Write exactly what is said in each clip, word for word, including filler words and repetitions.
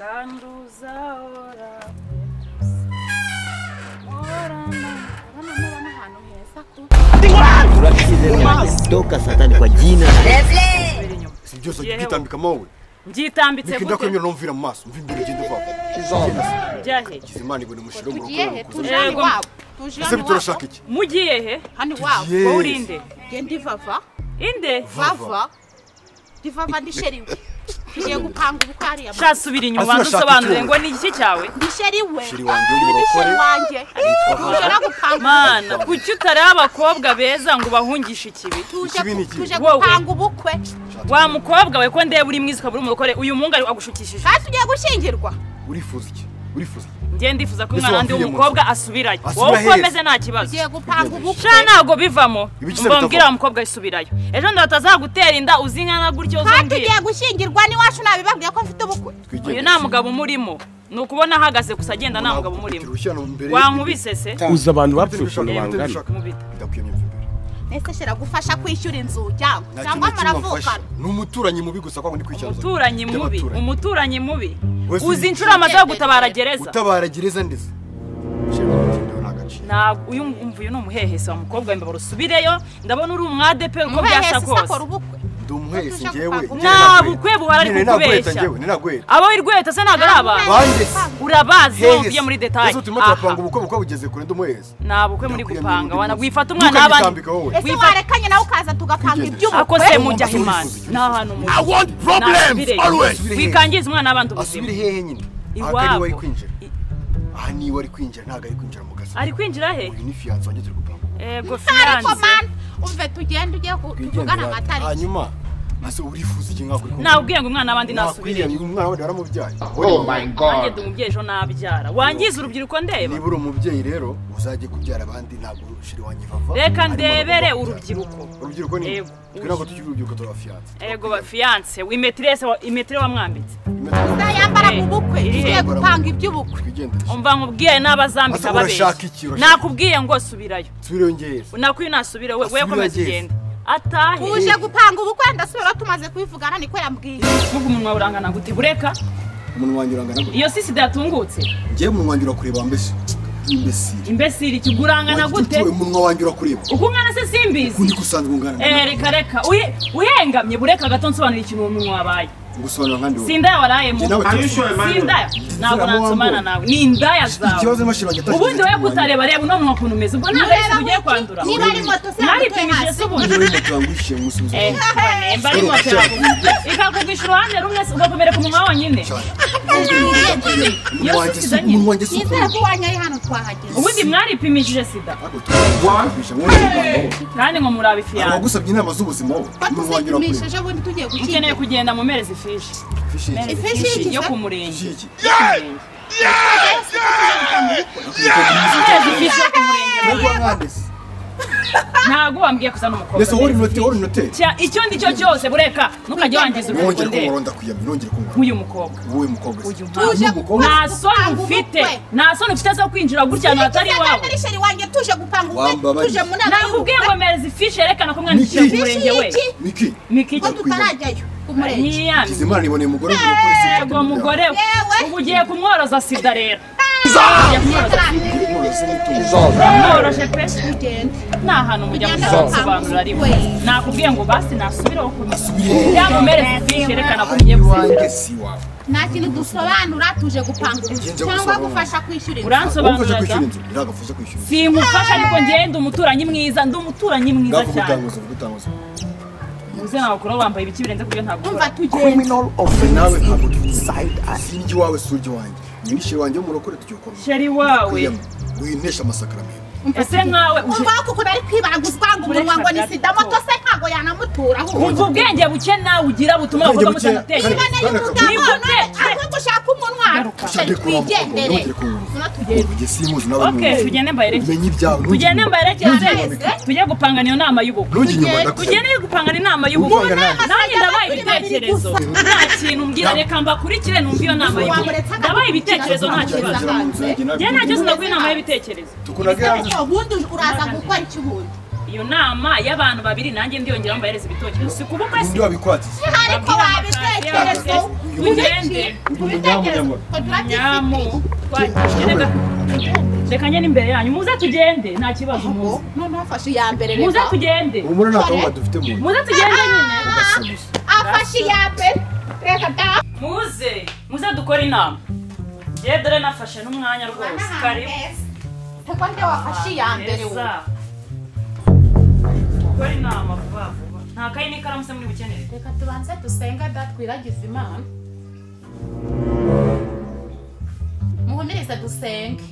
Kandi uzahora Toka satani kwa jina Simjosa jitambika mawe Jitambika mawe Nikindako myo nomvira maso Mvimbire jindu vapa Mujiehe Chizimani gwene mshiromu Mujiehe Tujani wapu Tujani wapu Mujiehe Hani wapu Mujiehe Gendi vava Inde Vava Divava nisheri Kije gupangu bukari ya Shasu vili nyuma Nusabandu Ngwa nijiche chawe Nisheri we Nisheri wange Nisheri wange Mana, kuchutari abakobwa beza ngo bahungishe ikibi. Tuje gupanga ubukwe. Wa mukobwa we ko ndeye buri mwizi kaburi umurokore uyu munga agushukishije. Ha tugiye gushingirwa. Urifuza iki? Urifuza. Ngiye ndifuza ko mwana ndi umukobwa asubirayo. Wowe ukomeze nta kibazo. Ugiye gupanga ubukwe. Sha nago bivamo. Mbambwira umukobwa asubirayo. Ejo ndatazagutera inda uzinkana gutyo uzongera. Ha tugiye gushingirwa ni washu nabibabwiye ko mfite ubukwe. Uyu nta mugabo murimo. Nukubona hagaze gusa agenda nta mugabo murimo. Wankubise se? Uza abantu bapfusha bangana. Nese shira gufasha kwishyura inzu yawe. Cyangwa maravuka. Numuturanye mubi gusa kwa ndi kwishyura. Umuturanye mubi, umuturanye mubi. Uzi inshura amaza gutabara gereza. Gutabara gereza ndese. Na uyu umvuye no muhehese wa mukobwa imba barusubireyo ndabona uri umwadepe ko byasha kose. Ndumuhese ngewe. Na bukwe buhara ari kubesha. Abo irweta se nagaraba. Urabazi ubiye muri detail. Ese utumata panga bukwe bukwe bugeze kure ndumuhese. Na bukwe muri gupanga wana wifata umwana n'abandi. Ese warekanye nawe ukaza tugapanga iby'ubukwe. Akose mujya himana. Na hano mu. I want problems always. Wikangiza umwana n'abandi ubuzima. Asubire hehe nyine. Iwabo. Aha niwe ari kwinjira ntago ari kwinjira mu gasozi. Ari kwinjira he? Uyu ni fiance wanjye turi gupanga. Ego fiance. Umve tugende ugiye kuvugana amatari. Hanyuma maso urifuza iki ngakuri ko? Na ubwiye ngo umwana abandi nasubire. Umwana wandi baramubyaye. Oh my god. Wanjye dumubyeje jo nabyara. Wangiza urubyiruko ndeba. Niba uri umubyeyi rero uzaje kubyara abandi ntago urushiri wanjye vava. Reka ndebere urubyiruko. Urubyiruko ni. Ego. Twira ko tukiri urubyiruko twa fiance. Ego ba fiance, wimetrese imetre wamwambitse. Uzayambara mu bukwe. Ugiye gupanga iby'ubukwe. Umva nkubwiye n'abazambika babeshye. Nakubwiye ngo subirayo. Subirayo ngiye. Nakwiye nasubira we komeza kugenda. Atahe uje gupanga ubukwe ndasubira tumaze kwivugana niko yambwiye n'ubwo umunwa urangana gute bureka umunwa wanyurangana gute iyo sisi datungutse ngiye mu mwangira kureba mbese imbesiri imbesiri kigurangana gute umunwa wanyura kureba ukungana se simbizi undi kusanzwe ungana eh reka reka uhengamye bureka gatonsobanura ikintu umunwa wabaye gusobanura nkandi sinda waraye mu sinda nabo nansomana nawe ni indaya zawe ubundi we kutareba reba no mwa kuntu meze ubwo ntago ugiye kwandura niba ari moto se nari pemije se ubundi utangwishe musubizo eh bari moto ikakugisha uruhande rumwe ugakomera ku mumwa wonyine sinda kuwanya ari hano twahageze ubundi mwari pemije sida kandi ngo murabe fiyanze agusabye inama z'ubuzima n'uwangira kuri mwisheje ubundi tugiye gukeneye kugenda mu mereze fishi fishi yo kumurenge ntago wambwiye kusa n'umukobwa icyo ndi cyo cyose bureka ntukajye wangiza uyu mukobwa ntasoni ufite ntasoni ufite zo kwinjira gutya atari iwawe nakubwiye ngo mereza ifishi yerekana ko mwandikira umurenge we miki Kizimana niboneye umugore w'umupolisi umugore ubugiye kumworoza sida rero Zamoroshe pesa ugende nahano mujya musobanura ari we nakubwiye ngo basi nasubiraho kumusubira yamumere bisherekana kugiye bwange si wawe nta kintu dusobanura tuje gupanga cyangwa gufasha kwishyura uransobanura ndagafuza kwishyura simufasha niko ngende umuturanyi mwiza ndumuturanyi mwiza cyane Uzena ukora wambaye ibiki birenze kubyo ntabwo. Umva tugenda. Criminal of the nawe ntabwo side asingi wawe suji wanjye. Nishi wanjye umurokore tucyukoma. Sheri wawe. Uyinesha amasakaramentu. Ese nawe umva kuko ari kwibaguzwa ngo umunwa ngo ni sida moto se ntago yanamutura. Umva ubwenge buke nawe ugira butuma avuga muto nateye. Niba gushaka umunwa twigendere. Okay tugende mbayerekeze. Tugende mbayerekeze. Tujye gupanga niyo nama y'ubukwe. Tugende gupanga inama y'ubukwe. Nanjye ndabaye ibitekerezo. Nta kintu mbwira reka mbakurikire numva iyo nama y'ubukwe. Ndabaye ibitekerezo nta kibazo. Njye nta cyo naguye inama y'ibitekerezo. Tukunagira ubundi uraza gukora iki ubundi iyo nama y'abantu babiri nanjye ndiyongera mbahereza ibitokerezo sikubukwe si. Ndio bikwatse. Ariko wabitekerezo. tugende nyamu rekanye n'imbere yanyu muza tugende nta kibazo muza nafashe ya mbere reka muza tugende umuri na twa dufite mu muza tugende nyine afashe ya mbere reka ta muze muza dukora inama je dore nafashe n'umwanya rwose karibu takwande wafashe ya mbere wo dukora inama vuba vuba nta kayi n'ikaramu muri bukenere reka tubanze dusenga datwiragize imana muhomereza dusenge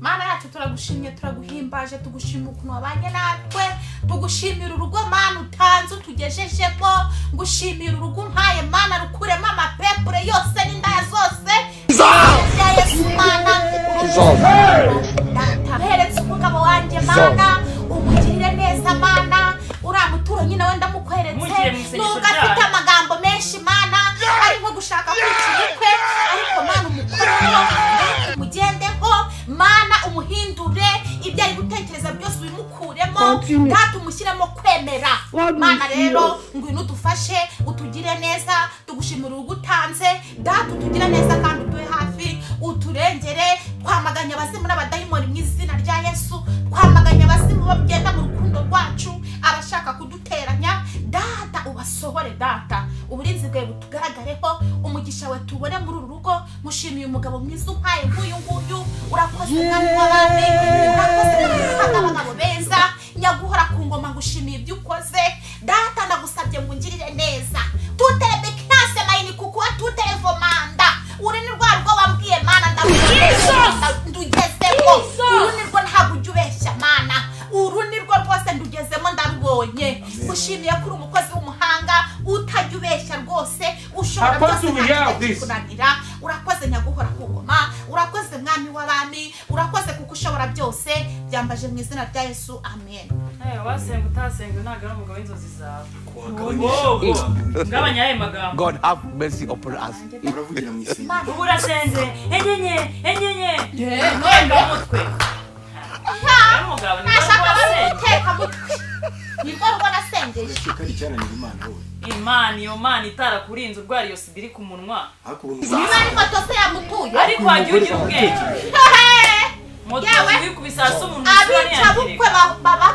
Mana yacu turagushimye turaguhimbaje tugushimye ukuntu abanye natwe tugushimira urugo mana utanze tugejeje ko ngushimira urugo mpaye mana rukure mama pepure yose n'indaya zose taheretse umugabo wanjye mana umugirire neza mana uramuturo nyine wenda mukoheretse nubwo afite amagambo menshi mana ari nko gushaka kwikwe ariko mana umukuru mugende ko mana umuhindure ibyo ari gutekereza byose bimukuremo ntatu mushyiremo kwemera mana rero ngwino dufashe utugire neza tugushimira ugutanze ntatu tugira neza kandi utuye hafi uturengere kwamaganya abasimu n'abadayimoni mu izina rya Yesu kwamaganya abasimu bagenda mu rukundo rwacu abashaka kuduteranya data ubasohore data uburinzi bwe butugaragareho umugisha we tubone muri urugo mushimiye umugabo mwiza umpaye nk'uyu nguyu urakoze kandi wabane urakoze kandi abagabo beza nyaguhora ku ngoma ngushimiye ibyo ukoze data ndagusabye ngo ngirire neza tuterebe classe mayini kuko atuterevo manda uri ni rwa rwo wabwiye mana ndagusabye ndugezemo uri ni rwo ntabujye ubeshya mana uruni rwo rwose ndugezemo ndarubonye gushimiye kuri umukozi w'umuhanga utajya ubeshya rwose ushobora byose kunagira urakoze nyaguhora kugoma urakoze mwami w'abami urakoze kuko ushobora byose byambaje mu izina rya Yesu amen eh wasenga utasenga ntaga ari umugabo w'inzozi zawe ngabanya aye magambo God have mercy upon us uravugira mu isi uburasenze enyenye enyenye nonga mutwe nashaka bateka mutwe nibwo rwanda sengeje kandi cyane ni Imana wowe Imana iyo Mana itarakurinze urwari yose biri ku munwa Imana ifatose yamutuye ariko wagiye ugira ubwenge yawe kubisasa umuntu abica bukwe baba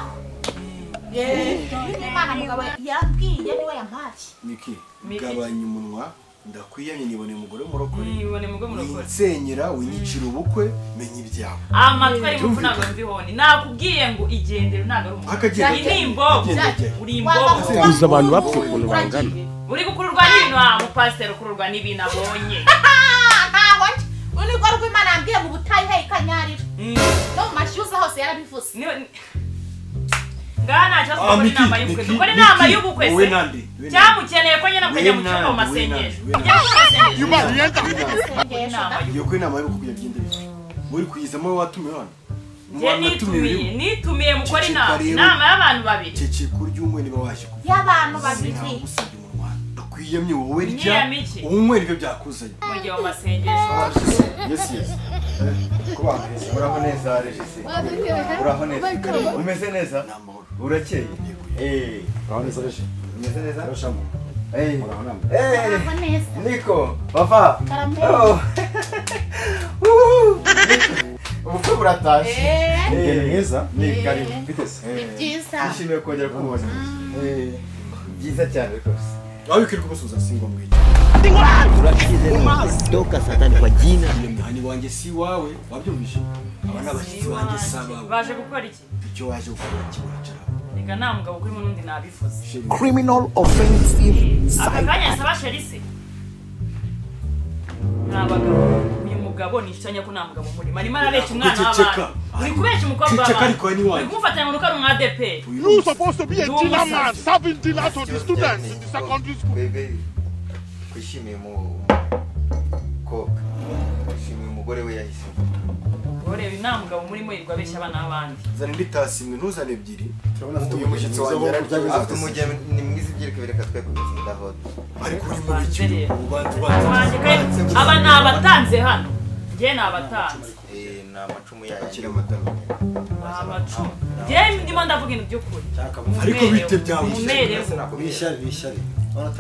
Imana mugabo yabwiye niwe yampaye niki gabanya umunwa ndakwiyanye nibone mugore murokore nibone mugore murokore senyera winyicira ubukwe menye ibyawe amatwe ari mufunaga mbihone nakubwiye ngo igendere ntaga rumwe n'inimbo uri imbobo uza abantu bapfe kuno bangana uri gukururwa n'ibintu aho pastor kururwa n'ibintu abonye ntaho uri gwarwa Imana ambiye mu butayi hey kanyarira no mashyuza hose yarabivuse Gana just kuri namba y'ubukwe kuri namba y'ubukwe se cyamukeneye ko nyina kujya mu cyumba masengesho yo kuri namba y'ubukwe yabyinde muri kwizamo watumiye hano nitumiye nitumiye mukora inama inama y'abantu babiri cece kurya umwe ni bawaje y'abantu babiri kwiyemye wowe rya umwe ryo byakuzanye mujye mu masengesho yes yes kuba uraho neza regisi uraho neza umeze neza urakeye eh uraho neza regisi umeze neza urashamo eh uraho neza niko papa oh ubukwe buratashe eh neza ni kari bitese eh byiza kongera kumubona eh byiza cyane rwose Ayo kirikubusuza singomwe. Umazi doka satani kwa jina mtani wanjye si wawe wabyumvishe. Abana bashizi wanjye saba. Baje gukora iki? Icyo waje gukora kibaracaraho. Nika namugabo kuri mu nundi nabifuza. Criminal offensive. Akaganya saba sherisi. Nabagabo ni mugabo nishitanya ko namugabo muri. Mari marabesha umwana w'abana. Uri kubesha umukobwa w'abana. Uri kumufatanya uruka mu A D P. You supposed to be a dinner man serving dinner to the students in the secondary school. Baby. Kwishimiye mu koka. Kwishimiye umugore we yahise. Gore binamugabo muri mo irwa besha abana abandi. Zari nditasimwe ntuzane ebyiri. Turabona afite umushyitsi wangera afite umujye ni mwizi byirike bireka twe kugenda hot. Ariko muri cyiri ubantu batanze. Abana abatanze hano. Je nabatanze. Amacumu yakira amataro amacumu je ndimo ndavuga ibyo kuri cyaka ariko bite byamushye bishyari bishyari What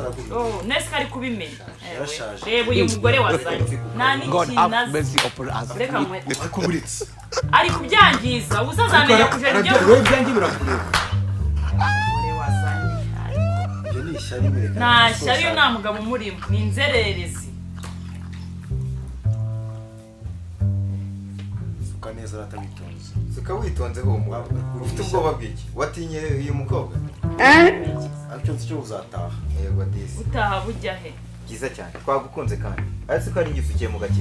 Uzataha yego disi utaha bujya he giza cyane twagukunze kandi ariko ari ngisukiye mu gake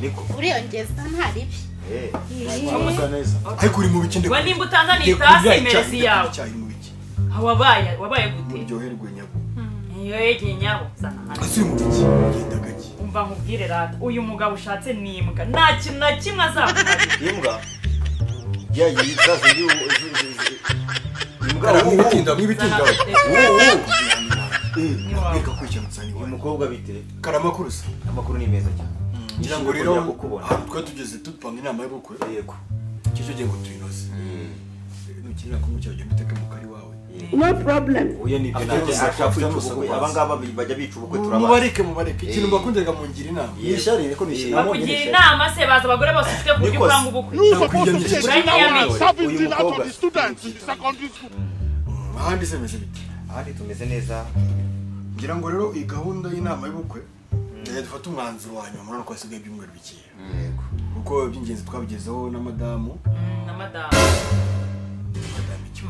niko uriyongeza nta ribi eh neza ariko uri mu bikinde wa nimba utanga ni tasi merezi yawe wabaye wabaye gute uryoherwe nyabo yego nyabo asi mu biki ndagaki umva nkubwire rata uyu mugabo ushatse nimbwa nta kintu na kimwe azabura imbwa yaje yitsaze yo Mugara mwibitinda mwibitinda no problem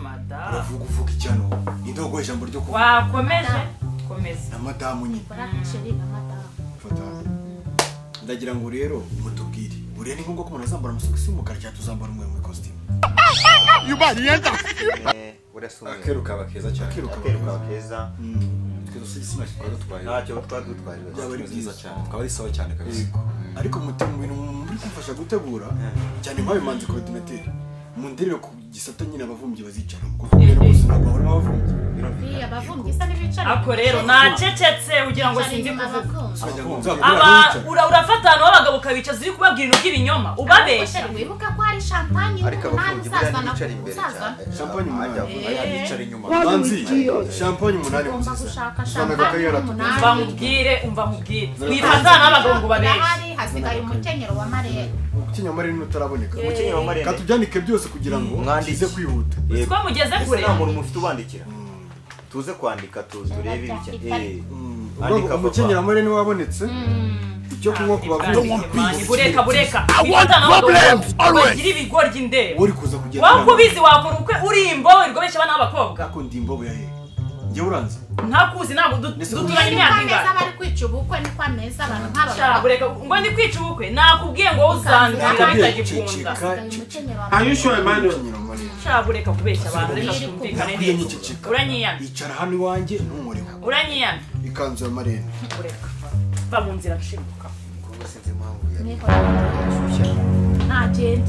Madame, Fuku Channel, you don't go to the Wow, Commission, Madame, the Girangurero, Motogid, would anyone go on a summer of Sumo Kaja to Zambar when we cost him? You buy the answer. What a summer Kiruka has a Chakiruka has a smash product by a job product by the child. Kali saw Chanaka. I recommend for Shabutabura, Janimai Mantico. Mundiro gisatanye n'abavumbyi bazicara ngo n'abahora n'abavumbyi eh abavumbyi isa n'ibicana ako rero nacecetse ugira ngo sinzi kuvuga aba urafatana w'abagabo kabicaza uri kubabwira ibintu by'ibinyoma ubabeshya wibuka ko ari champagne n'umunani sasa na champagne abicara inyuma banzi champagne umunani mushaka champagne umva mubwire umva mubwire nitazana n'abagabo ngo babeshya ari hasigara umukenyero wa Marere umukenyero wa Marere n'utaraboneka umukenyero wa Marere katujyanike byose kugira ngo mwandize kwihuta uko mugeze kure n'amuntu mufite ubandikira tuze kwandika tuze urebe ibice eh andika umukenyera muri ni wabonetse icyo kunywa kubavuga bureka bureka problem always iri bigori inde uri kuza kugenda wakubizi wakora uko urimbo urigobesha abana b'abakobwa ako ndimbo buyahe nge uranze ntakuzi nabo duturanye imyaka ingana bari kwica ubukwe ni kwa meza abantu nk'aba bureka ngo ndi kwica ubukwe nakubwiye ngo uzangira bitagikunda ayushwe mano cha bureka kubesha abantu reka kumvikane neza uranyiyana icara hano iwanjye ntumureka uranyiyana ikanzu ya Marene bureka va mu nzira nshibuka ngo basenze impamvu ya agent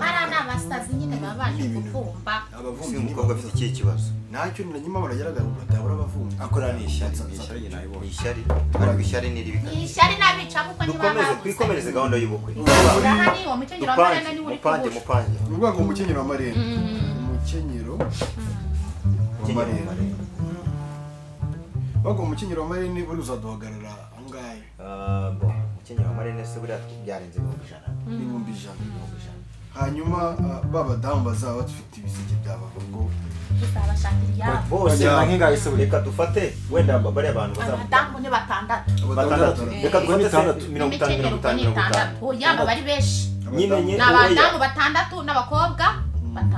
Ara na basazi nyine babanje kuvumba abavumbi niko bafite iki kibazo nacyo nanyuma barageragara ubataba abavumbi akoranisha ishyari nayibonye ishyari ari ishyari niri bikana ishyari nabica kuko ni mama kwikomereza gahunda y'ubukwe urahani wa mukenyero wa Marene ni uri pande mupande ubwo ngo mukenyero wa Marene mukenyero wa Marene bago mukenyero wa Marene buri uzaduhagarara angaye ah bo mukenyero wa Marene se buri atubyarenze bungijana nibumbijana bungijana hanyuma baba damba zawa tufite ibiziki by'abagabo tutabashaka ibyabo bose bankinga isobuleka dufate wenda baba bari abantu bazabadamu ne batandatu batandatu reka dufate mirongo itanu mirongo itanu oya baba ari beshi nyine nyine nabadamu batandatu nabakobwa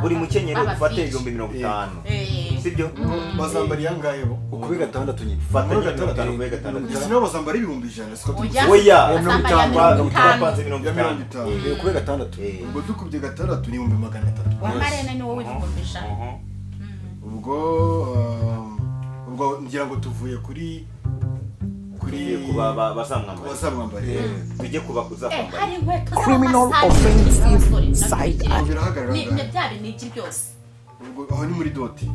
buri mukenyero dufate mirongo itanu sibyo bazambari yangaye bo ukubega gatandatu nyine dufate gatandatu ubega gatandatu sino bazambari ibihumbi ijana siko oya mirongo itanu ukubega gatandatu ubwo dukubye gatandatu ni ibihumbi magana atatu wa Marene ni wowe ukombisha ubwo ubwo ngira ngo tuvuye kuri kuri kuba bazamwambara bazamwambara bijye kubakuza kwambara criminal offensive side and ni byari ni iki byose aho ni muri dote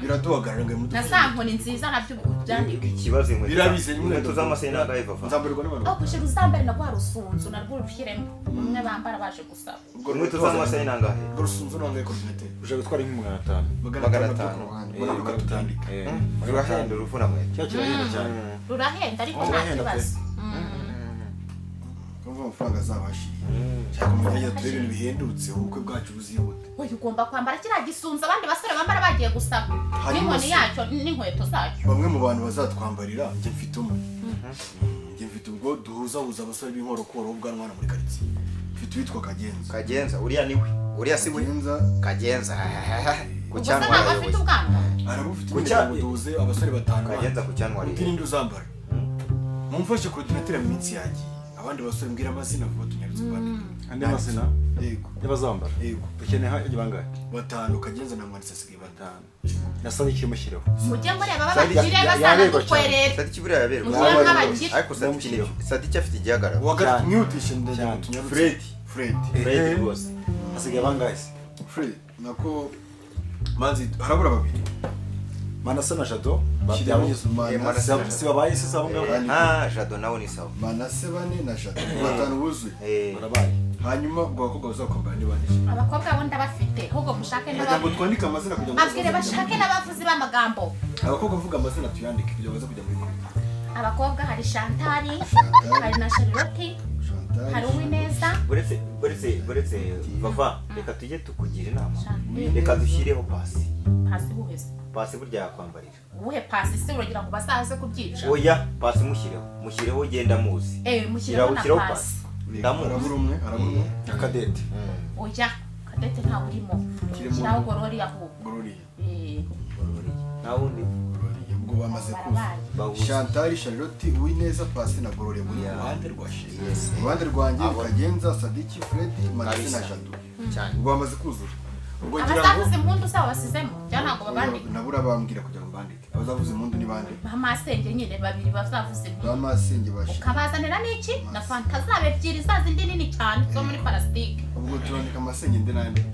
biraduhagara ngo mutu nasanko ni nziza nabyo byandika ikibazo mwe birabize nyine tuzamase na live afa nzambirwa n'abantu oh kushaka uzambare na kwa rusunzu na rwo rufiremo umwe bambara baje gusaba ngo mwe tuzamase na ngahe rusunzu nonge community ushaka twari nk'umwana atanu magana atanu bora bakatandika rurahenda rufuna mwe cyo kirahenda cyane rurahenda ariko ntakibazo Frank as I wish. Chacomaria trained me into who got you. When you come back, I just soon surrounded us. Remember about your stuff. I didn't want to start. But one was at Cambarilla, Jeffy Tumor. If you to go to whose house I was serving more core of gun one of the kids. If you tweet Cajans, Cajans, Uriani, Uriasiwinza, Cajans, which I moved to which I was there. I was serving a time. Cajans, which I wanted to Zamber. Monfash could not tell me. Abandi basore mbira amazina vuba tunyarutse kwandika andi amazina yego yabazambara yego bakeneha igibangaye batanu kagenza na mwanise sigi batanu nasaba ikimushireho mujye muri aba babagire basanga kwerera sati kibura yaberwa ariko sati kinyo sati cyafite igihagara waga mutation ndaje tunyarutse Fred Fred Fred boss asigi bangaye Fred nako manzi harabura babiri Manasa na Jado, baada ya kusema Manasa siwa baadhi sasa mnga ah Jado na wani sawa Manasa bani na Jado watanuuzi marabai hanyuma guaku guzo kumbani bani abakoka wanda bafite huko mushaka na babu tuani kama zina kujamu abgere bashaka na babu ziba magambo abakoka vuga mazina tuyandi kijawaza kujamu abakoka hari Shantari hari na Charlotte Haruwi neza buretse buretse buretse bava reka tujye tukugira inama reka dushyireho pasi pasi buhese pasi burya kwambarira ubuhe pasi se uragira ngo basaze kubyica oya pasi mushyireho mushyireho genda muzi eh mushyireho pasi ndamurabura umwe arabura akadete oya kadete nta urimo naho gorori yaho gorori eh naho ndi bamaze kuza Chantal Charlotte Uwineza Pasi na Gorore muri ruhande rwa Shezi ruhande rwanjye Kagenza Sadiki Fred Martina Jadu cyane ubwo bamaze kuzura ubwo ngira ngo abazavuze impundu sawa basizemo cyane ntabwo babandike nabura bambwira kugira ngo bandike abazavuze impundu ni bande bamasenge nyine babiri bazavuze bamasenge bashi ukabazanira n'iki na fanta zabe ebyiri zazi ndi nini cyane zo muri plastique ubwo turandika amasenge ndi nande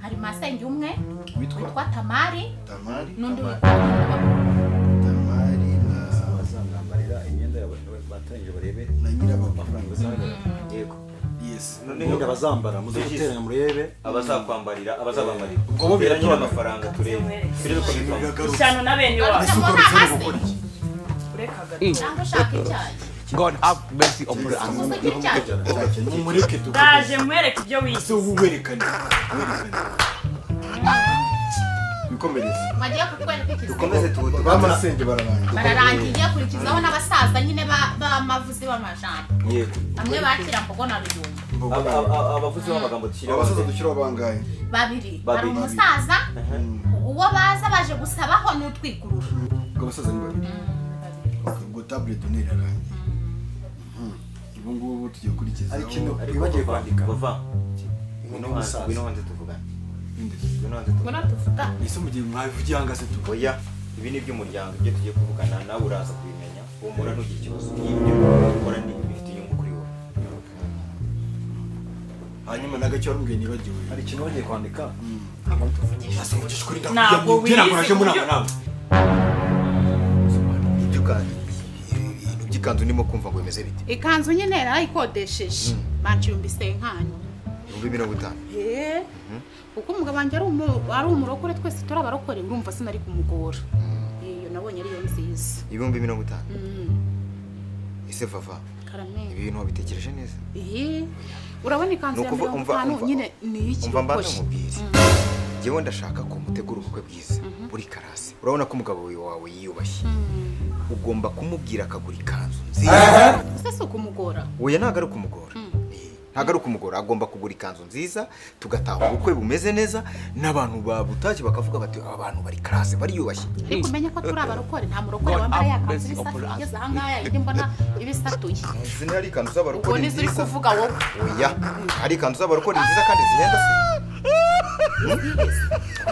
hari masenge umwe witwa Tamari Tamari n'undi witwa batangiye barebe na nyira amafaranga bazagara yego yes none ngo bazambara muzateranya murebe abazakwambarira abazabambarira ubwo bo bira nyira amafaranga turebe bire ko bitwa cyano nabene wawe urekaga cyangwa ushaka icyayi God have mercy upon us umureke tuko daje mwereke ibyo wise ubuwerekane Magia kukwenda tukomeze tu bamasenge bararangiye bararangiye kurikizaho n'abasaza nyine ba mavuzi ba majambo yego amwe bakira mbogo na rujumba abavuzi b'amagambo tishira abasaza dushira bangaye babiri ari umusaza uwo baza baje gusabaho n'utwigurura ngo basaza ni babiri ngo tablet donera rangiye ibo ngubu tugiye kurikizaho ari kino bagiye kwandika bava ngo umusaza binonze tuvugana Mwana tufuta Niso mudi mwavuji anga se tu Oya, ibi ni by'umuryango byo tugiye kuvugana na uraza kubimenya uwo murano gikibazo y'ibyo ukora ni bifite inyungu kuri wowe Hanyuma nagacho rumwe nibagiwe Hari kintu bagiye kwandika Ntabwo tuvugisha Asanga cy'ukuri ndakujya kera koraje muri aba nabo Idukaje Idukanzu nimo kumva ngo bimeze bite Ikanzu nyine rayikodesheje Manchirumbise nk'anyo ibihumbi mirongo itanu Eh uko mugabanje ari ari umurokore twese turabarokore urumva sinari kumugora iyo nabonye ari yo nziza ibihumbi mirongo itanu ise fafa ibintu wabitekereje neza eh urabona kanzi ya mirongo itanu nyine ni iki umva mbana umubiri ngewe ndashaka ko mutegura ubukwe bwiza buri karase urabona ko umugabo wawe yiyubashye ugomba kumubwira akagura ikanzu nziza sasa ukumugora oya ntago ari kumugora Hagaru kumugora agomba kugura ikanzu nziza tugataha ubukwe bumeze neza nabantu babutaki bakavuga bati abantu bari classe bari yubashye ariko menye ko turabarokore nta murokore wambara yakanzu nziza hangaya indi mbona ibisatuye zine ari ikanzu z'abarokore nziza uri kuvuga wowe oya ari ikanzu z'abarokore nziza kandi zihenda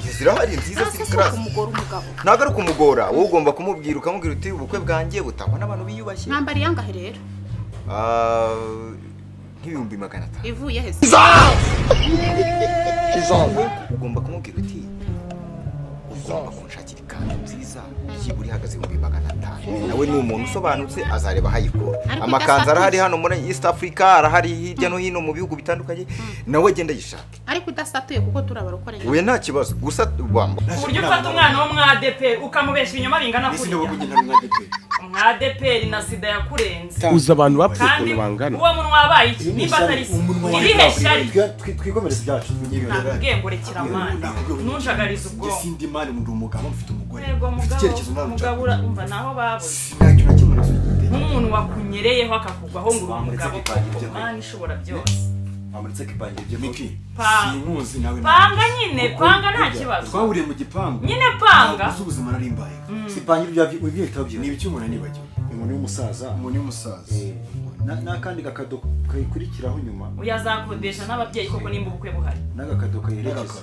se Yesirahari nziza si classe kumugora umugabo nagaru kumugora wowe ugomba kumubwira ukamubwira uti ubukwe bwanjye butangwa nabantu biyubashye nambari yangahe rero ah Ibihumbi magana atanu. Ivuye hese. Ugomba kumubwira uti contract ikanzu nziza byiburi hagaze mu magana atanu nawe ni umuntu usobanutse azareba hayiko amakanzu arahari hano muri East Africa arahari hirya no hino mu bihugu bitandukanye nawe genda yishaka ariko udasatuye kuko turabarokoreye we nta kibazo gusa bamba uburyo ufata umwana wo mwa D P ukamubesha inyama bingana kuri mwa D P na sida yakurenze uza abantu bapfuye bangana uwo munwa wabaye iki niba atari ibihe shari twikomereza byacu ngengore kiramana nunjagariza ubwo sindi mani mu rumugabo mfite umugore cyerekezo n'umugabura umva naho baboze umuntu wakunyereyeho akakugwaho ngo umugabo mani ishobora byose amuritse kibangiye byo miki sinuzi nawe panga nyine panga nta kibazo twahuriye mu gipangu nyine panga ubuzima narimbaye sipangira bya byitabo byo nibi cy'umuntu nibaje umuntu w'umusaza umuntu w'umusaza nakandi gakadoka kayikurikiraho nyuma uyazakodesha n'ababyeyi koko nimba ubukwe buhari nagakadoka yerekeza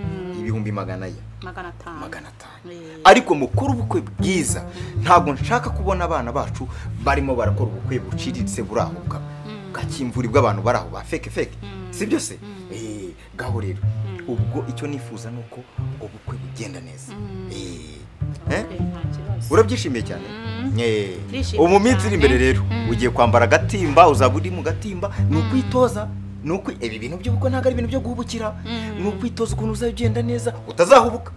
ibihumbi magana ya magana atanu ariko mukuru ubukwe bwiza ntabwo nshaka kubona abana bacu barimo barakora ubukwe buciritse burahuka gakimvuri bw'abantu baraho ba fake fake sibyo se eh gaho rero ubwo icyo nifuza nuko ubukwe bugenda neza eh urabyishimiye cyane umu minsi iri imbere rero ugiye kwambara gatimba uzabudi mu gatimba nukwitoza nuko ebi bintu byo buko ntaga ari ibintu byo guhubukira nukwitoza ukuntu uzagenda neza utazahubuka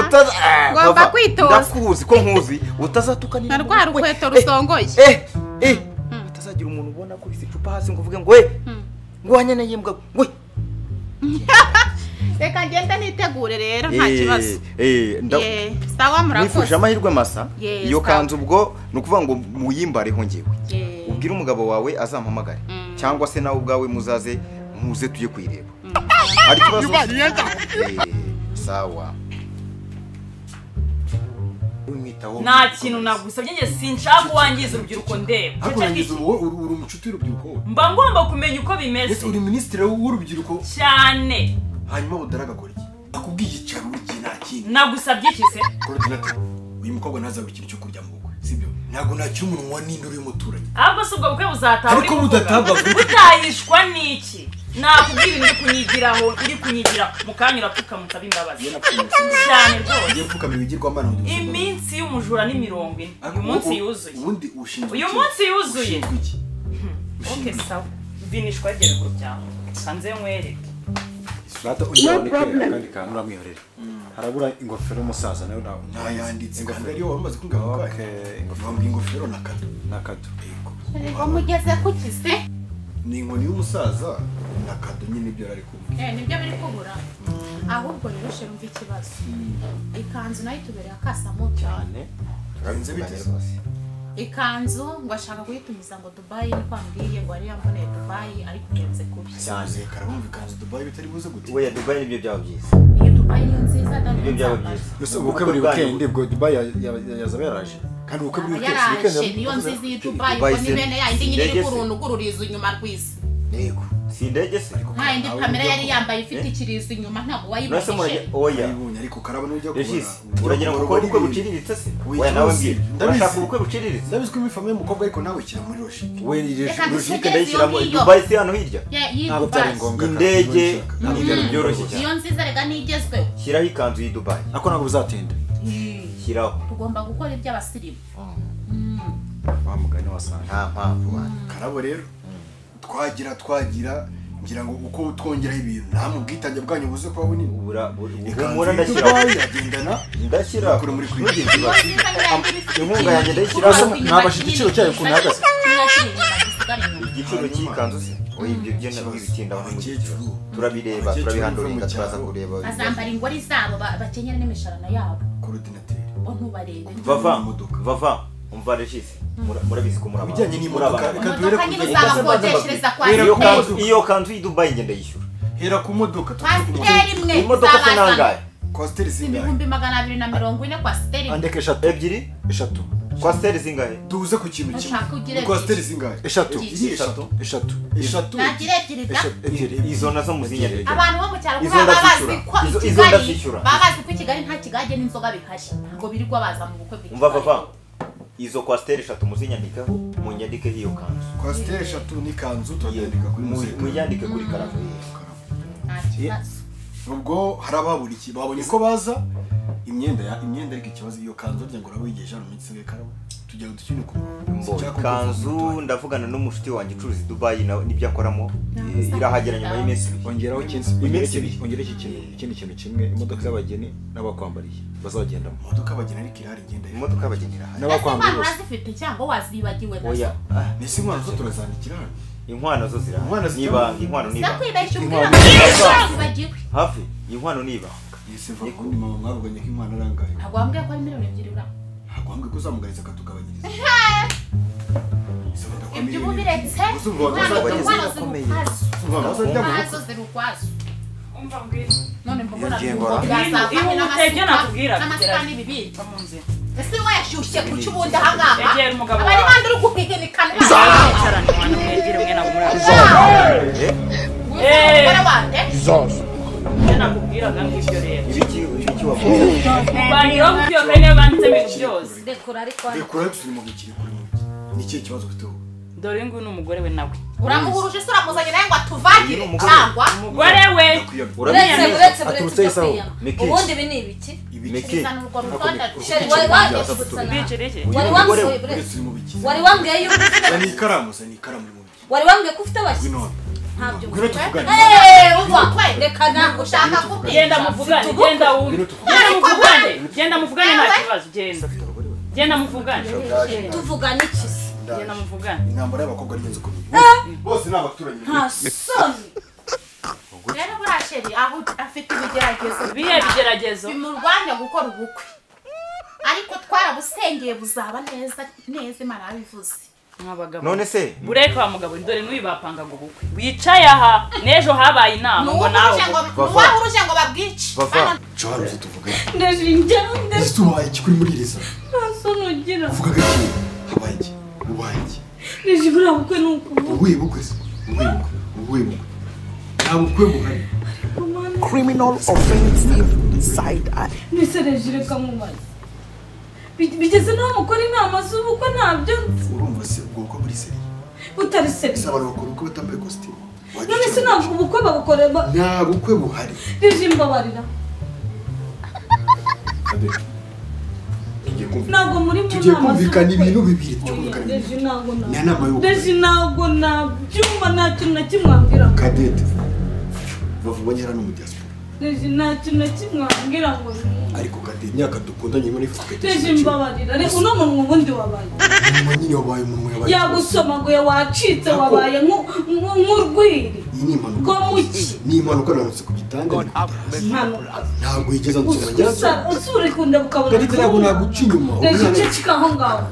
utaza ngomba kwitoza ndakuzi ko nkuzi utazatukanira narwa rukweto rusongoye eh eh atazagira umuntu ubona ko bise cupa hasi ngo uvuge ngo we ngo wanyane yembwa ngo Reka ngenda nitegure rero nta kibazo. Eh eh sawa murako. Nifuje amahirwe masa. Iyo kanzu ubwo nukuvuga ngo muyimbare ho ngewe. Ubwira umugabo wawe azampamagare cyangwa se nawe ubwawe muzaze muze tuye kwireba. Ari kibazo. Sawa. Nta kintu nagusabye nge sinshaka wangiza urubyiruko ndeba. Agurangiza uri umucuti urubyiruko. Mba ngomba kumenya uko bimeze. Uri ministre w'urubyiruko cyane. Hanyuma udaraga kora iki akubwiye cyaro uki nakindi nagusabye kise coordinator uyu mukobwa nazawe ikintu cyo kurya mu bukwe sibyo ntago nakiri umunwa n'induru y'umuturanye ahubwo subwa bukwe buzataba ariko mudataba butayishwa niki nakubwira ndi kunyigiraho ndi kunyigira mukanyura pfuka mutabi mbabazi cyane rwose ngiye pfuka mibigirwa amana iminsi y'umujura ni mirongo ine uyu munsi yuzuye ubundi ushinzwe uyu munsi yuzuye okay sawa vinishwa gere ku cyangwa sanze mwereke Rata unyone kandi kanura mwihorere. Harabura ingofero musaza nayo nawo. Nayanditse ingofero yo amaze kungaruka. Okay, ingofero nakado. Nakado. Yego. Ngo mugeze kukise. Ni inkoni y'umusaza nakado nyine ibyo ari kumwe. Eh, nibyo biri kubura. Ahubwo rero shirumva ikibazo. Ikanzu nayo tubereye akasa mu cyane. Turanze biteze. Ikanzu ngo ashaka kuyitumiza ngo Dubai ni kwambwiye ngo ari yambone Dubai ariko kenze kubi cyane karabumva ikanzu Dubai bitari buze gute we ya Dubai nibyo byawo byiza iyo Dubai ni nziza kandi nibyo byawo byiza gusa uko buri weekend bwo Dubai yazaberaje kandi uko buri weekend niyo nziza iyo Dubai ko ni bene ya indi nyiri kuruntu kururiza inyuma rwise yego si ndege se ariko nta indi kamera yari yambaye ifite ikirizo inyuma ntabwo wayibashije oya ariko karabana ujya kubura uragira ngo ukore ubukwe buciriritse se we nawe mbiri ndashaka ubukwe buciriritse ndabizi ko imfamwe y'umukobwa ariko nawe kira muri roshi we roshike ndayishyira mu Dubai se hano hirya ntabwo byari ngombwa indege n'ibyo byoroshye cyane iyo nziza rega nigezweho shyiraho ikanzu y'i Dubai ariko ntabwo uzatinda shyiraho tugomba gukora iby'abasirimu wa mugani wasanga nta mpamvu karabo rero twagira twagira ngira ngo uko twongera ibintu namubwitange bwanyu buze kwa bunini ubura ubura ndashyira yagendana ndashyira kuri muri kwigeza inkunga yanjye ndashyira nabashije igiciro cyayo kunagaza igiciro cy'ikanzu se oyibyo byene bibitinda mu gicucu turabireba turabihanduringa turaza kureba azambara ingori zabo bakenyera n'emisharana yabo coordinateur ontubarebe bava bava umva regisi murabizi ko muraba bijyanye ni muraba kadubere kuzakodeshereza kwa iyo kanzu iyo kanzu y'Dubai ngende yishyura hera ku modoka twa imodoka se nangaye Kwa steli zingahe? Ibihumbi magana abiri na mirongo ine kwa steli. Andeke eshatu. Ebyiri eshatu. Kwa steli zingahe? Tuze ku kintu kimwe. Kwa steli zingahe? Eshatu. Eshatu. Eshatu. Eshatu. Nakire ebyiri ga. Ebyiri. Izo nazo muzinyerera. Abantu bo mu cyaro babazi kwa Kigali. Babazi ku Kigali nta kigage n'inzoga bihari. Ngo biri kwabaza mu bukwe bw'iki. Umva papa. Izo kwa steli eshatu muzinyandika mu nyandike hiyo kanzu. Kwa steli eshatu ni kanzu tonyandika kuri muzika. Mu nyandike kuri karafu. Yes. Ubwo harababuliki babonye ko baza imyenda ya imyenda ari ikibazo iyo kanzo ryango rawigeje arumitsinge karawe tujya gutukina ku kanzo ndavugana no mushiti wanjye curuzi Dubai na nibyakoramo irahagera nyuma y'iminsi ongeraho kinsi iminsi ongeraho ikintu ikindi kintu kimwe imodoka y'abageni n'abakwambariye bazagenda mu modoka abageni ari kirari ngenda imodoka abageni irahagera n'abakwambariye bazifite cyango wazibagiwe nazo nisi mwanzo turazandikira inkwano zo zira inkwano niba inkwano niba nakwibesha ubwira bagiwe hafi inkwano niba yese va kundi mama mwavuganye ko inkwano arangaye agwambwe ko miliyoni ebyiri ura agwambwe ko zamugariza katukabanyiriza ibyo ubiretse inkwano zikomeye inkwano zirukwazo umva ngwino none mbona ibyo nakubwira kugera n'ibibiri bamunze ese wowe yashyushye kuki ubunda hangaba abari bandi rukupigenikana dore ngo n'umugore we nawe uramuhuruje se uramuzanye naye ngo atuvagire cyangwa umugore we uretse uretse ubundi bini ibiki ibiki wari wambwiye yuko ni ikaramu se ni ikaramu wari wambwiye ko ufite abashyitsi ntabyo eh uva reka nako ushaka kugenda muvugane genda wumve genda muvugane nta kibazo genda genda muvugane tuvugane iki Jena mvuga. Inambara y'abakobwa n'inzo ko. Bose nabaturanye. Ha soni. Rero burasheri aho afite ibigeragezo. Biye bigeragezo. Bimurwanya gukora ubukwe. Ariko twara busengeye buzaba neza neza imana bivuze. Mwabagabo. None se bureka wa mugabo ndore n'ubibapanga ngo bukwe. Wicaye aha nejo habaye inama ngo nawe. Wahuruje ngo babwice. Cyane tuvuga. Ndejinje ndejinje. Situwaye kuri murireza. Ha sonugira. Vuga gake. Habaye. Ubaje nijibura bukwe nuko ubuye bukwe ubuye ubuye nabukwe bukwe criminal offensive side eye niserejire kamumaze bigeze no mukora inama z'ubukwe nabyo urumva se bwoko muri seri utari seri sabara bakora uko batambaye costume none se nabwo bukwe babukorera nabukwe buhari nijimba barira ntabwo muri mu nama kumvikana ibintu bibiri cyo kumvikana ntabwo nabyumva nta kintu na kimwe ambwira Cadette bavubanyera no mu diaspora nta kintu na kimwe ambwira ngo ariko Cadette imyaka dukundanye muri Afrika mbabarira ariko uno muntu ubundi wabaye nyine wabaye umuntu yabaye yagusoma ngo wacitse wabaye nk'urwiri ko muki ni impanuka nanutse ku gitanda ntabwo yigeze nsoma njyasa usure kunda bukabona Cadette ntabwo naguca inyuma ubwo kikaho ngaho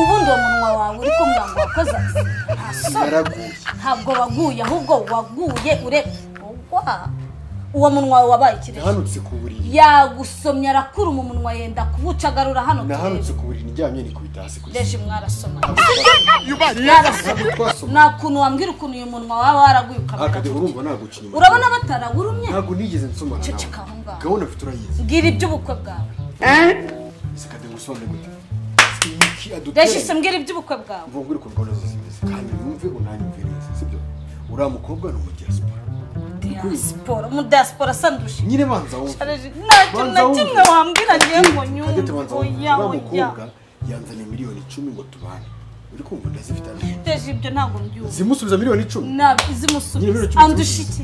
ubundi umunwa wawe uri kumbanga wakoze ntabwo waguye ahubwo waguye ure wa uwo munwa wabaye kireje hanutse kuburiri yagusomya rakuru mu munwa yenda kubucagarura hano na hanutse kuburiri njyamye ni kubitase kuri leje mwarasoma nakunu wambwira ukuntu uyu munwa wawe waraguye ukamera urumva nagucinya urabona bataragurumye ntago nigeze nsomana gahunda fitura yize ngira iby'ubukwe bwawe eh sikade gusombe gute iki adutera leje sambwira iby'ubukwe bwawe mvuga uri kuvuga nazo zimeze kandi numve unanyumviriza sibyo uramukobwa no mujyaspa Sporo mudaspora sandwich nyine banza wowe nta kimwe wambwira ngengo nyuma oya oya yanzanye miliyoni icumi ngo tubane uri kumva ndazifita teje ibyo ntabwo mbyuba zimusubiza miliyoni icumi nabi zimusubiza andushiki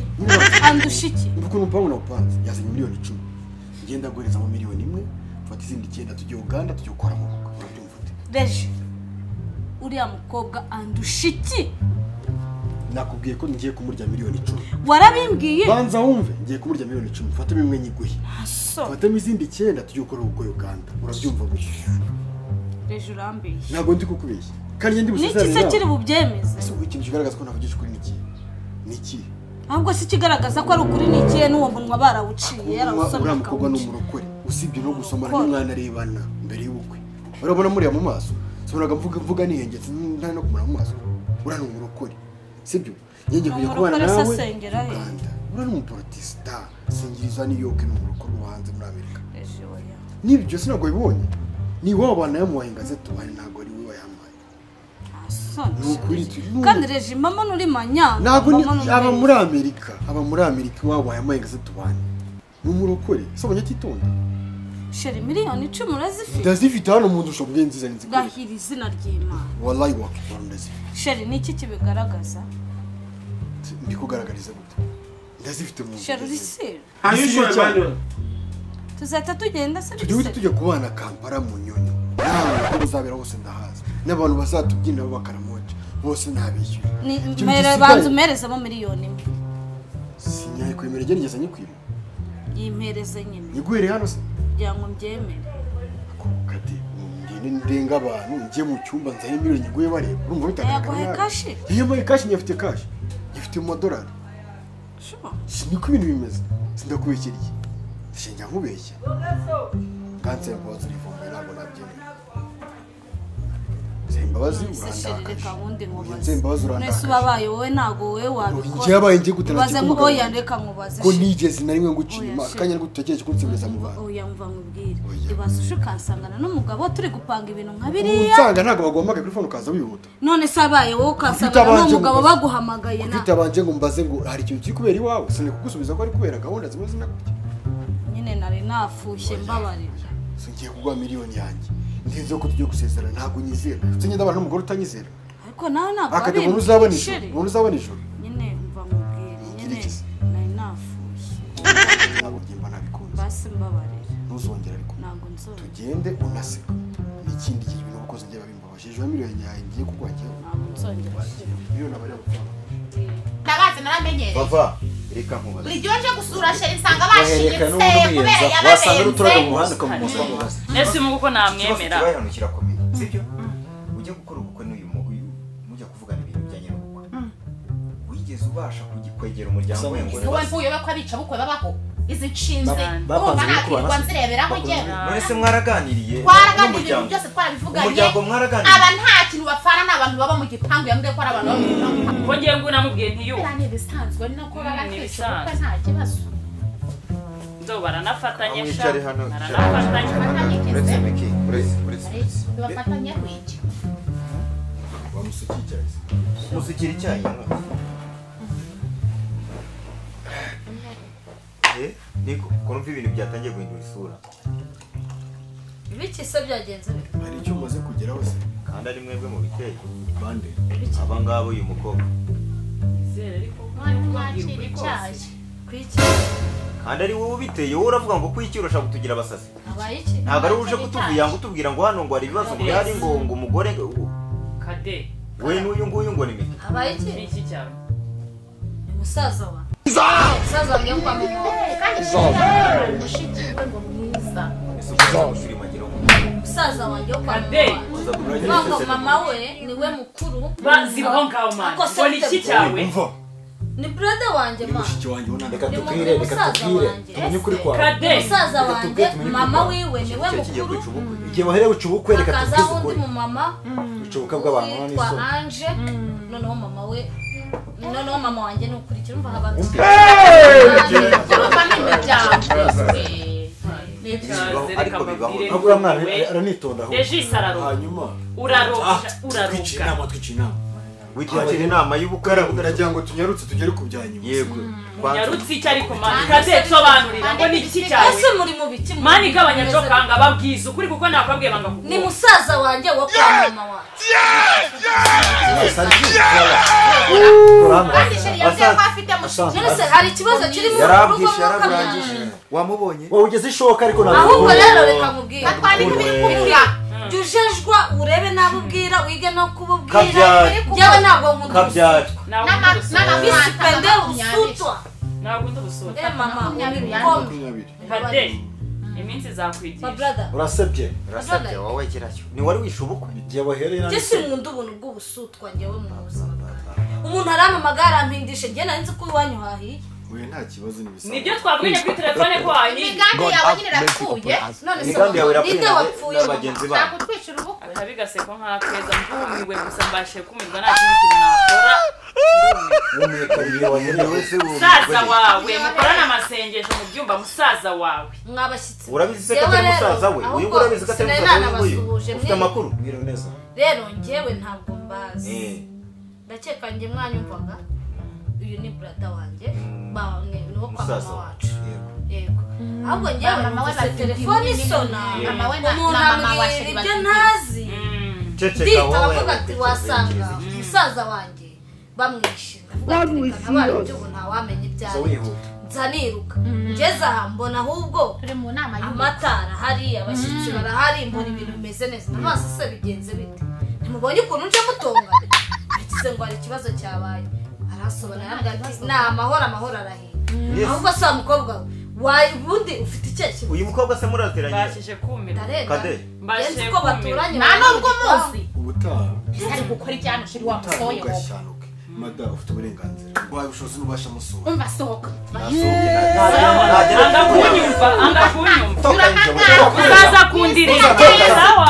andushiki ukuntu pawe na upanze yazanye miliyoni icumi ngenda guhereza mu miliyoni imwe fata izindi cyenda tujye Uganda tujye ukora mu rugo urabyumvute teje uri amukobwa andushiki nakubwiye ko ngiye kumurya miliyoni icumi warabimbwiye banza wumve ngiye kumurya miliyoni icumi fata bimwe nyiguhe fatamo izindi cyenda tujyukora uko Uganda urabyumva gutyo reje urambiye ntago ndi kukubeshya kandi ndi busezerera niki se kiri bubyemeze ese uko ikintu kigaragaza ko ntavugisha kuri niki niki ahubwo si kigaragaza ko ari ukuri nikiye n'uwo munwa barawuciye yarabusomeka uramukogwa n'umurokore usibye no gusomara n'umwana arebana mbere y'ubukwe urabona muri ya mu maso soraga mvuga mvuga niyengetse nta no kumara mu maso urana umurokore sibyo yenge kuye kubana nawe urana umuprotista singiriza niyo ke n'umurokore uhanze muri Amerika nibyo sinago ibonye ni wabana yamuhangaze tuba ntago ari we yamaye kandi reje mama nuri manya ntago aba muri Amerika aba muri Amerika wabaye amayengaze tubane n'umurokore sobonye titonda sheri miliyoni icumi urazifite dazifite hano umuntu usho bwenziza nzi gahiri izina ry'Imana wallahi wakitondaze sheri niki kibigaragaza ndikugaragariza gute dazifite umuntu sheri risera ayisho Emmanuel tuzata tugenda se tujye tujye kubana Kampala mu nyonyo naho uzabera hose ndahaza n'abantu basatubyina bakaramoje bose ntabishyura ni mere bantu mereza bo miliyoni sinyaye kwemera gye ngeze nyikwira yimpereze nyine niguhere hano se byango mbyemera kukati ngende ndenga abantu nje mu cyumba nzaye miliyoni guye bare urumva bitaka kashi iyo muri kashi nyafite kashi nyafite modorari shuba siniko ibintu bimeze sindakubikiriye Shinja kubeshya kanse mpoza rivumera ngo nabyeme Zimbabazi uranda Zimbabazi uranda Nese babaye wowe nago wowe wabikora Ngiyabaye nje gutera cyane ngo yandeka nkubaze Ko nigeze narimwe ngucima kanya ngutekeje kunsimeza mu bantu Oya mva nkubwire ibasuje kansangana n'umugabo turi gupanga ibintu nka biriya Unsanga ntago bagombaga kuri phone kaza wihuta None sabaye wowe kansangana n'umugabo baguhamagaye na Bitabanje ngo mbaze ngo hari ikintu kiri kubera iwawe sine kugusubiza ko ari kubera gahunda zimwe zinakuki nari nafushye mbabarira singiye kugwa miliyoni yanjye ndizo ko tujye gusezerana ntago nyizera sinye ndabantu umugore utanyizera ariko naho ntabwo akade umuntu uzabonisha umuntu uzabonisha nyine mva mubwire nyine nari nafushye ntabwo gimba nabikunze basi mbabarira nuzongera ariko ntago nzora tugende unaseka n'ikindi kintu bino ukoze ngiye babimbabashije wa miliyoni yanjye kugwakira ntago nzongera iyo nabari gupfana nagaze naramenyereye bava reka nkubaza buri gihe gusura sheri nsanga bashinye se kubera yabasanga ruturaga mu muhanda kamumuswa mu basi ese muko namwemera cyakira komeye sibyo uje gukora ubukwe n'uyu muguyu mujya kuvugana ibintu byanye n'ubukwe wigeze ubasha kugikwegera umuryango we ngo wowe uyo bako abica bukwe babaho izicinze babanza nzirebera aho njye mwese mwaraganiriye twaraganiriye byose twarabivuganye umuryango mwaraganiriye aba nta kintu bapfana n'abantu baba mu gipangu yambwe ko ari abantu baba mu gipangu ko ngiye ngo namubwiye nti yo cyane bisanzwe ni nako bagatesha kuko nta kibazo ndo baranafatanye sha baranafatanye uretse meki uretse uretse bafatanye kwiki bamusukije musikira icyayi eh niko konumva ibintu byatangiye guhindura isura ibiki se byagenze ari cyo umaze kugeraho se kandi ari mwebwe mu biteye bande aba ngabo uyu mukobwa izere ariko mwakiri cyaje kwiki kandi ari wowe biteye wowe uravuga ngo kwikirosha gutugira abasasi abaye iki ntabwo ari uje kutubwira ngo utubwira ngo hano ngo ari ibibazo ngo ari ngo ngo umugore kade we n'uyu nguyu ngo ni miki abaye iki iki cyane umusaza wa Saza ngiye kwa mama kandi shiti ngo mwiza Saza wanjye kwa mama mama we niwe mukuru bazi honka umana boni shitawe ni brother wanjye mama shiti wanjye unandeka tukire reka tukire tumenye kuri kwa Saza wanjye mama wiwe niwe mukuru igiye bahere bucubukwe reka tukire kaza undi mu mama bucubuka bw'abantu n'isoko kwa Anje noneho mama we No no mama wanjye nukurikira umva abantu. Ni musaza wanjye wa kwa mama wanjye. Wamubonye wowe ugeze ishoka ariko nabwo ahubwo rero reka mubwira jujejwa urebe nabubwira wige no kububwira yewe ntabwo umuntu kabyatwa n'amabisipende usutwa ntabwo ndubusota mama iminsi zakwigisha urasebye urasebye wowe kiracyo ni wari wishubukwa igiye boherera n'isi mundu buntu bw'ubusutwa ngewe mu buzima umuntu arama amagara ampindisha ngiye narinzi ko iwanyu hahiye we nta kibazo nibisaba nibyo twabwiye kuri telefone ko hahiye imigambi yawe nyine rapfuye none se ninde wapfuye abagenzi bawe nakutwishura ubukwe ntabigaseko nkakeza mvumiwe gusa mbashe kumirwa nta kintu kinakora musaza wawe mukorana amasengesho mu byumba musaza wawe mwabashyitsi urabizise ko musaza we uyu urabizise ko telefone ufite amakuru bwira neza rero ngewe ntabwo mbazi ndakeka nge mwanyumvaga uyu ni brother wanje bamwe no kwa mama wacu yego ahubwo ngewe mama we na telefone isona mama we na mama washiri banazi ceceka wowe wasanga musaza wanje bamwishinga n'abantu nta wamenye ibyaye nzaniruka ngeze ahambona ahubwo turi mu nama y'amatara hari abashitsi barahari imbona ibintu bimeze neza n'amase se bigenze bite nimubonye ukuntu nje mutonga bigize ngo ari ikibazo cyabaye arasobana yambwati na amahoro amahoro arahe ahubwo se mukobwa wayi bundi ufite icyeke uyu mukobwa se muraziranye bashishe kumira kade mbashe ko baturanye nta nubwo munsi ubutaha ari gukora icyano shiri wa musoye Mada ufite uburenganzira rwawe bushoze n'ubasha musura umva sohoka ndakunyumva ndakunyumva uraza kundirira sawa